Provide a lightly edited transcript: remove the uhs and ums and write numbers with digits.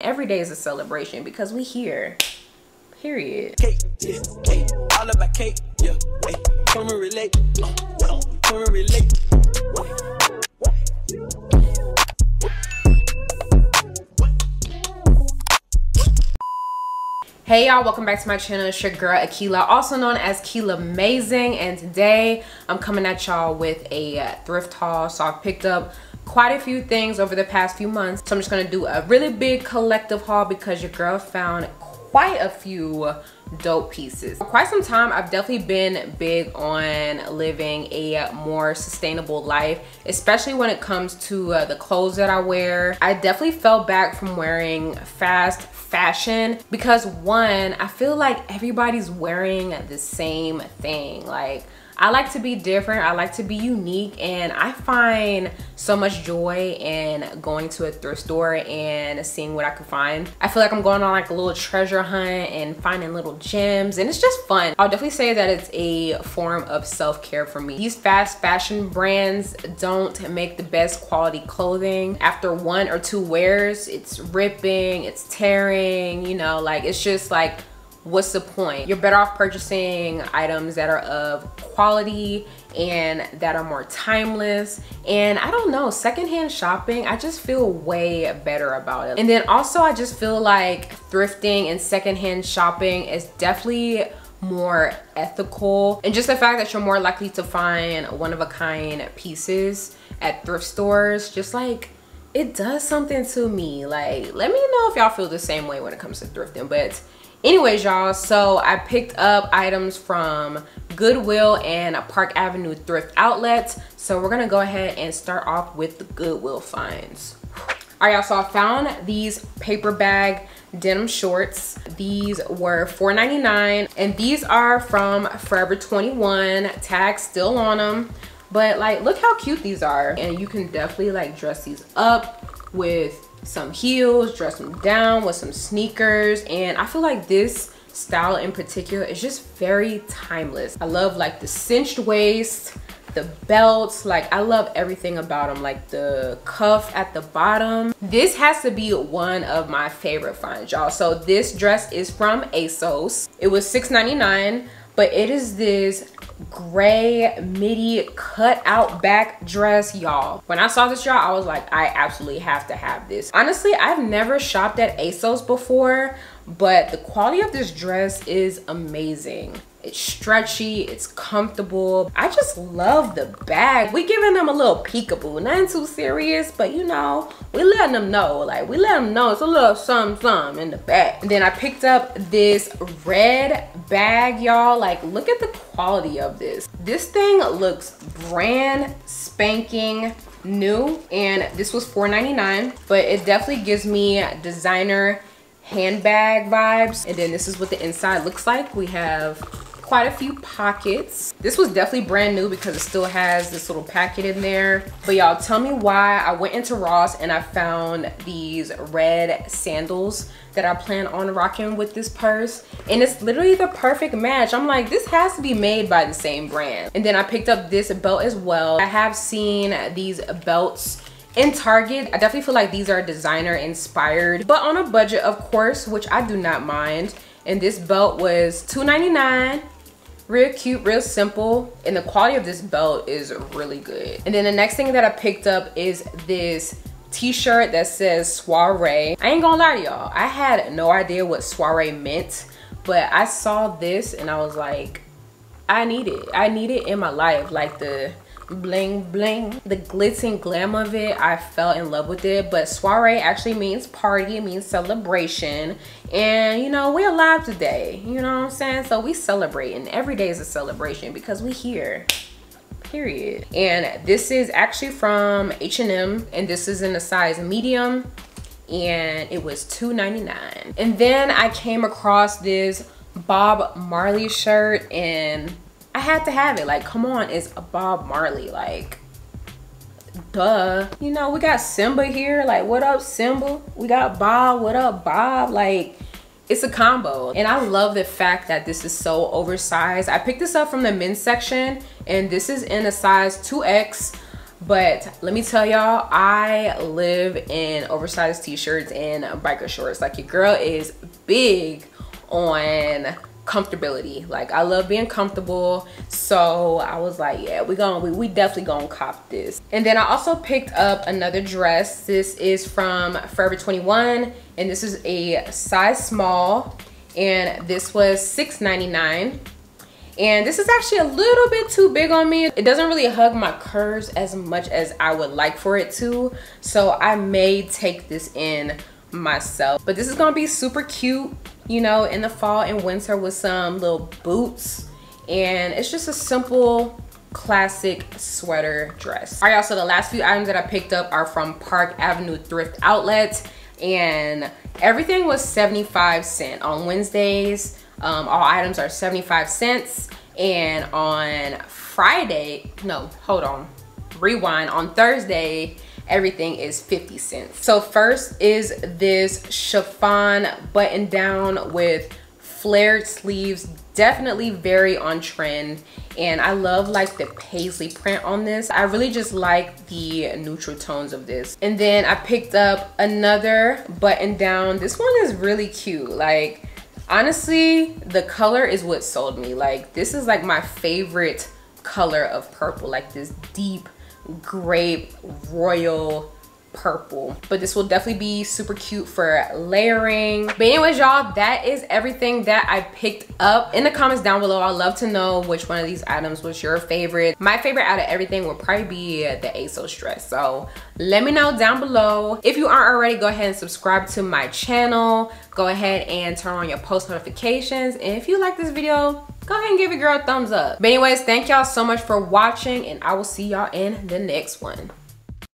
Every day is a celebration because we here. Period. Cake, yeah, cake. All about cake, yeah. Hey, come and relate. Come and relate. Hey y'all, welcome back to my channel. It's your girl Akilah, also known as Kilahmazing, and today I'm coming at y'all with a thrift haul. So I picked up quite a few things over the past few months, so I'm just gonna do a really big collective haul because your girl found quite a few dope pieces. For quite some time, I've definitely been big on living a more sustainable life, especially when it comes to the clothes that I wear. I definitely fell back from wearing fast fashion because, one, I feel like everybody's wearing the same thing. Like, I like to be different, I like to be unique, and I find so much joy in going to a thrift store and seeing what I can find. I feel like I'm going on like a little treasure hunt and finding little gems, and it's just fun. I'll definitely say that it's a form of self-care for me. These fast fashion brands don't make the best quality clothing. After one or two wears, it's ripping, it's tearing, you know, like it's just like, what's the point? You're better off purchasing items that are of quality and that are more timeless. And I don't know, secondhand shopping, I just feel way better about it. And then also, I just feel like thrifting and secondhand shopping is definitely more ethical, and just the fact that you're more likely to find one-of-a-kind pieces at thrift stores, just like, it does something to me. Like, let me know if y'all feel the same way when it comes to thrifting. But anyways, y'all, so I picked up items from Goodwill and a Park Avenue thrift outlets. So we're gonna go ahead and start off with the Goodwill finds. All right, y'all, so I found these paper bag denim shorts. These were $4.99, and these are from Forever 21. Tags still on them, but like, look how cute these are. And you can definitely like dress these up with some heels, dress them down with some sneakers, and I feel like this style in particular is just very timeless. I love like the cinched waist, the belts, like I love everything about them, like the cuff at the bottom. This has to be one of my favorite finds, y'all. So this dress is from ASOS. It was $6.99, but it is this gray midi cut out back dress, y'all. When I saw this, y'all, I was like, I absolutely have to have this. Honestly, I've never shopped at ASOS before, but the quality of this dress is amazing. It's stretchy, it's comfortable. I just love the bag. We giving them a little peekaboo, nothing too serious, but you know, we letting them know, like we let them know it's a little something in the back. And then I picked up this red bag, y'all. Like, look at the quality of this. This thing looks brand spanking new, and this was $4.99, but it definitely gives me designer handbag vibes. And then this is what the inside looks like. We have quite a few pockets. This was definitely brand new because it still has this little packet in there. But y'all, tell me why I went into Ross and I found these red sandals that I plan on rocking with this purse, and it's literally the perfect match. I'm like, this has to be made by the same brand. And then I picked up this belt as well. I have seen these belts in Target. I definitely feel like these are designer inspired, but on a budget, of course, which I do not mind. And this belt was $2.99. Real cute, real simple, and the quality of this belt is really good. And then the next thing that I picked up is this t-shirt that says soiree. I ain't gonna lie to y'all, I had no idea what soiree meant, but I saw this and I was like, I need it. I need it in my life. Like the bling bling, the glitz and glam of it, I fell in love with it. But soiree actually means party, it means celebration, and you know, we're alive today, you know what I'm saying? So we celebrate, and every day is a celebration because we here, period. And this is actually from H&M, and this is in a size medium, and it was $2.99. and then I came across this Bob Marley shirt, and I had to have it. Like, come on, it's Bob Marley, like duh. You know, we got Simba here, like what up Simba? We got Bob, what up Bob? Like, it's a combo. And I love the fact that this is so oversized. I picked this up from the men's section, and this is in a size 2X. But let me tell y'all, I live in oversized t-shirts and biker shorts. Like, your girl is big on comfortability. Like, I love being comfortable, so I was like, yeah, we definitely gonna cop this. And then I also picked up another dress. This is from Forever 21 and this is a size small, and this was $6.99. And this is actually a little bit too big on me. It doesn't really hug my curves as much as I would like for it to, so I may take this in myself. But this is gonna be super cute, you know, in the fall and winter with some little boots. And it's just a simple classic sweater dress. All right, y'all, so the last few items that I picked up are from Park Avenue thrift outlets, and everything was 75 cents. On Wednesdays, all items are 75 cents, and on Friday, no, hold on, rewind, on Thursday everything is 50 cents. So first is this chiffon button down with flared sleeves. Definitely very on trend, and I love like the paisley print on this. I really just like the neutral tones of this. And then I picked up another button down. This one is really cute. Like, honestly, the color is what sold me. Like, this is like my favorite color of purple, like this deep grape royal purple. But this will definitely be super cute for layering. But anyways, y'all, that is everything that I picked up. In the comments down below, I'd love to know which one of these items was your favorite. My favorite out of everything would probably be the ASOS dress, so let me know down below. If you aren't already, go ahead and subscribe to my channel, go ahead and turn on your post notifications, and if you like this video, go ahead and give your girl a thumbs up. But anyways, thank y'all so much for watching, and I will see y'all in the next one.